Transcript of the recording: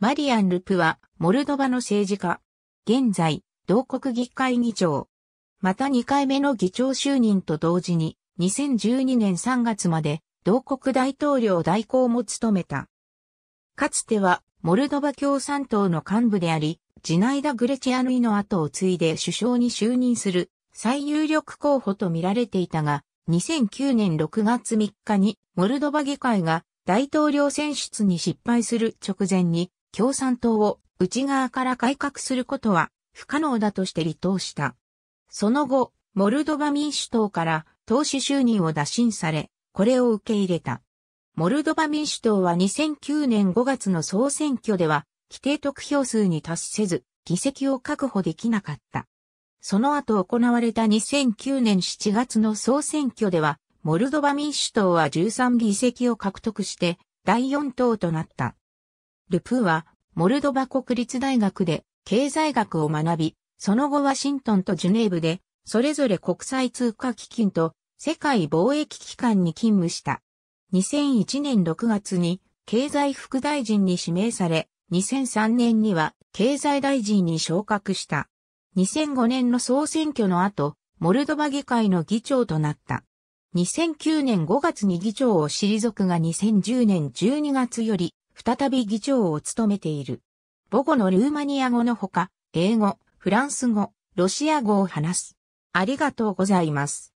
マリアン・ルプは、モルドバの政治家。現在、同国議会議長。また2回目の議長就任と同時に、2012年3月まで、同国大統領代行も務めた。かつては、モルドバ共産党の幹部であり、ジナイダ・グレチアヌイの後を継いで首相に就任する、最有力候補と見られていたが、2009年6月3日に、モルドバ議会が大統領選出に失敗する直前に、共産党を内側から改革することは不可能だとして離党した。その後、モルドバ民主党から党首就任を打診され、これを受け入れた。モルドバ民主党は2009年5月の総選挙では、規定得票数に達せず、議席を確保できなかった。その後行われた2009年7月の総選挙では、モルドバ民主党は13議席を獲得して、第4党となった。ルプは、モルドバ国立大学で経済学を学び、その後ワシントンとジュネーブで、それぞれ国際通貨基金と世界貿易機関に勤務した。2001年6月に経済副大臣に指名され、2003年には経済大臣に昇格した。2005年の総選挙の後、モルドバ議会の議長となった。2009年5月に議長を退くが2010年12月より、再び議長を務めている。母語のルーマニア語のほか、英語、フランス語、ロシア語を話す。ありがとうございます。